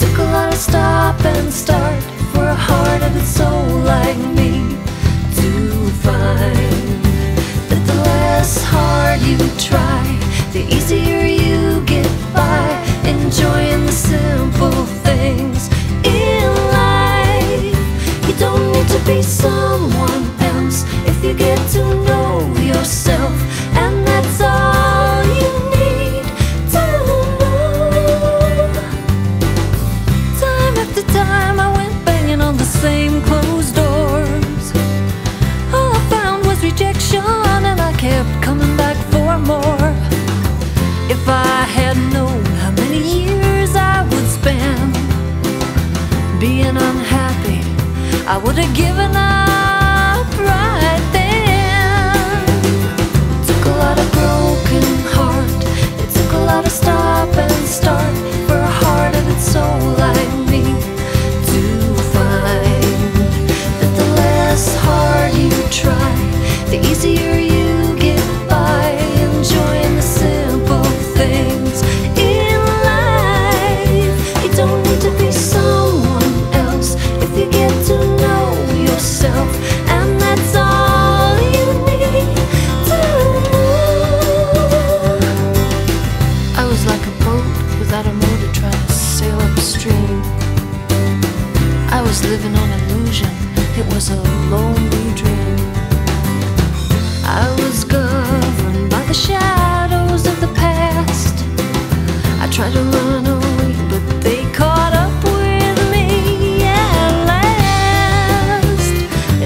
took a lot of stop and start for a heart and a soul like me to find that the less hard you try, the easier you get by, enjoying the simple things in life. You don't need to be someone else if you get to know yourself, and that's all you need to know. Time after time I went banging on the same closed doors. All I found was rejection, and I kept coming back for more. If I had known how many years I would spend being unhappy, I would have given up right then. It took a lot of broken heart, it took a lot of stop and start for a heart and its soul like me to find that the less hard you try, the easier you get by, enjoying the simple things in life. You don't need to be someone else if you get to know yourself, and that's all you need to know. I was like a boat without a motor trying to sail upstream. I was living on illusion, it was a lonely dream. I was governed by the shadows of the past. I tried to run away, but they caught up with me at last.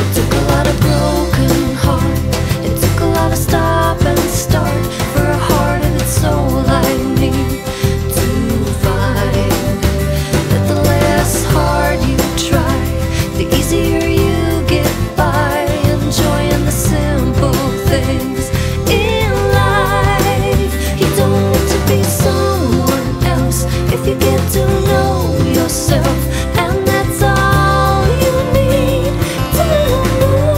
It took a lot of broken heart, it took a lot of stop and start for a heart and its soul like me to find that the less hard you try, the easier you get by, enjoying the simple things in life. You don't need to be someone else if you get to know yourself, and that's all you need to know.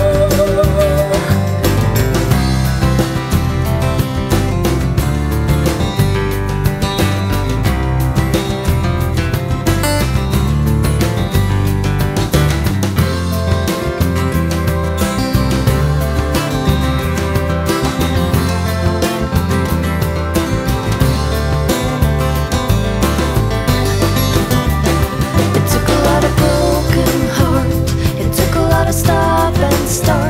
It took a lot of broken heart, it took a lot of stop and start.